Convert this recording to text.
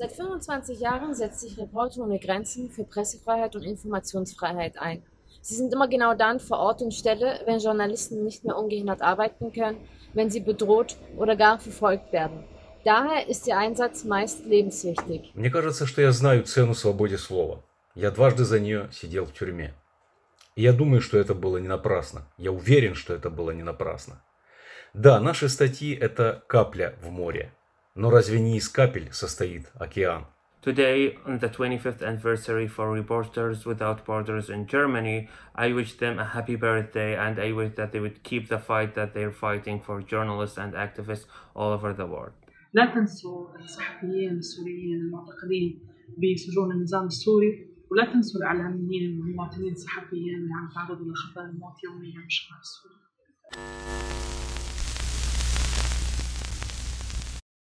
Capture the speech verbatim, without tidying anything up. Seit fünfundzwanzig Jahren setzt sich Reporter ohne Grenzen für Pressefreiheit und Informationsfreiheit ein. Sie sind immer genau dann vor Ort und Stelle, wenn Journalisten nicht mehr ungehindert arbeiten können, wenn sie bedroht oder gar verfolgt werden. Daher ist ihr Einsatz meist lebenswichtig. Мне кажется, что я знаю цену свободе слова. Я дважды за нее сидел в тюрьме. И я думаю, что это было не напрасно. Я уверен, что это было не напрасно. Да, наши статьи – это капля в море. Но разве не из капель состоит океан? Today, on the twenty-fifth anniversary for Reporters Without Borders in Germany, I wish them a happy birthday and I wish that they would keep the fight that they're fighting for journalists and activists all over the world. لا تنسوا الصحفيين السوريين المعتقلين بسجون النظام السوري ولا تنسوا الإعلاميين والمواطنين الصحفيين اللي عم يتعرضوا لخطر الموت يوميا بالشارع السوري.